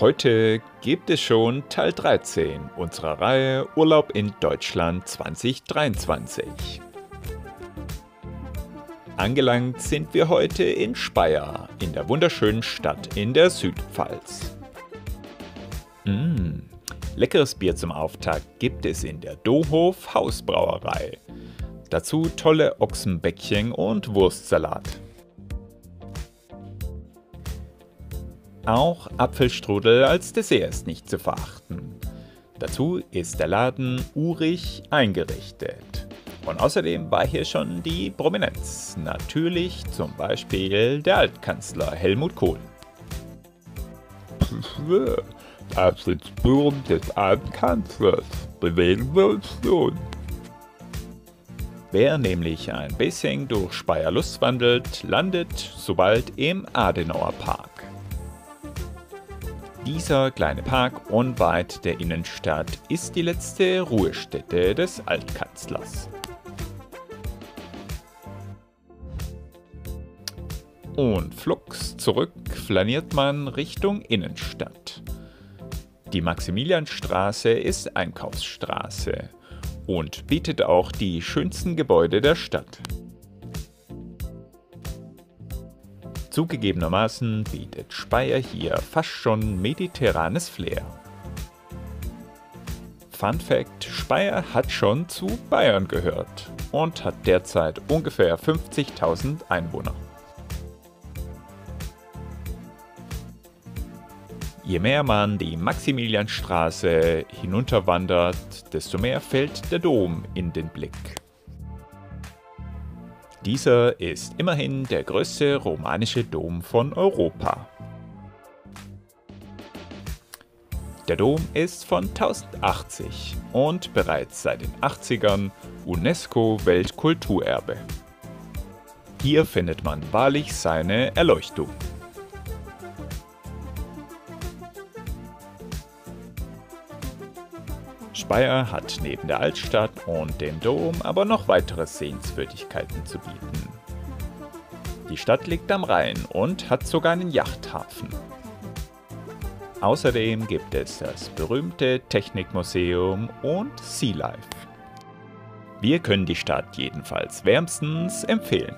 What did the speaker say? Heute gibt es schon Teil 13 unserer Reihe Urlaub in Deutschland 2023. Angelangt sind wir heute in Speyer, in der wunderschönen Stadt in der Südpfalz. Leckeres Bier zum Auftakt gibt es in der Dohof Hausbrauerei. Dazu tolle Ochsenbäckchen und Wurstsalat. Auch Apfelstrudel als Dessert ist nicht zu verachten. Dazu ist der Laden urig eingerichtet. Und außerdem war hier schon die Prominenz. Natürlich zum Beispiel der Altkanzler Helmut Kohl. Das Sitzbüro des Altkanzlers. Bewegen wir uns nun. Wer nämlich ein bisschen durch Speyer Lust wandelt, landet sobald im Adenauerpark. Dieser kleine Park unweit der Innenstadt ist die letzte Ruhestätte des Altkanzlers. Und flugs zurück flaniert man Richtung Innenstadt. Die Maximilianstraße ist Einkaufsstraße und bietet auch die schönsten Gebäude der Stadt. Zugegebenermaßen bietet Speyer hier fast schon mediterranes Flair. Fun Fact: Speyer hat schon zu Bayern gehört und hat derzeit ungefähr 50.000 Einwohner. Je mehr man die Maximilianstraße hinunterwandert, desto mehr fällt der Dom in den Blick. Dieser ist immerhin der größte romanische Dom von Europa. Der Dom ist von 1080 und bereits seit den 80ern Unesco Weltkulturerbe. Hier findet man wahrlich seine Erleuchtung. Speyer hat neben der Altstadt und dem Dom aber noch weitere Sehenswürdigkeiten zu bieten. Die Stadt liegt am Rhein und hat sogar einen Yachthafen. Außerdem gibt es das berühmte Technikmuseum und Sea Life. Wir können die Stadt jedenfalls wärmstens empfehlen.